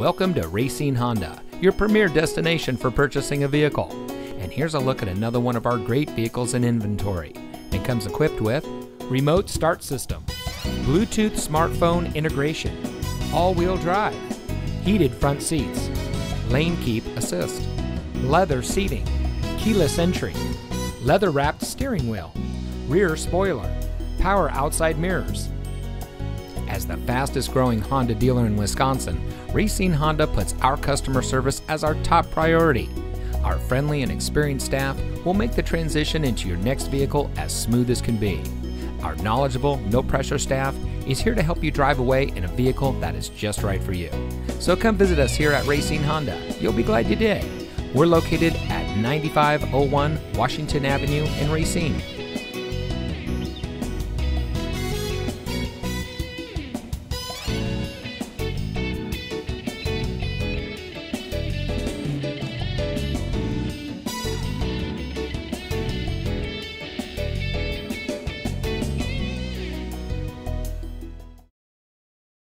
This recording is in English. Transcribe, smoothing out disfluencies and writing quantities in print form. Welcome to Racine Honda, your premier destination for purchasing a vehicle. And here's a look at another one of our great vehicles in inventory. It comes equipped with remote start system, Bluetooth smartphone integration, all-wheel drive, heated front seats, lane keep assist, leather seating, keyless entry, leather-wrapped steering wheel, rear spoiler, power outside mirrors. As the fastest growing Honda dealer in Wisconsin, Racine Honda puts our customer service as our top priority. Our friendly and experienced staff will make the transition into your next vehicle as smooth as can be. Our knowledgeable, no-pressure staff is here to help you drive away in a vehicle that is just right for you. So come visit us here at Racine Honda. You'll be glad you did. We're located at 9501 Washington Avenue in Racine.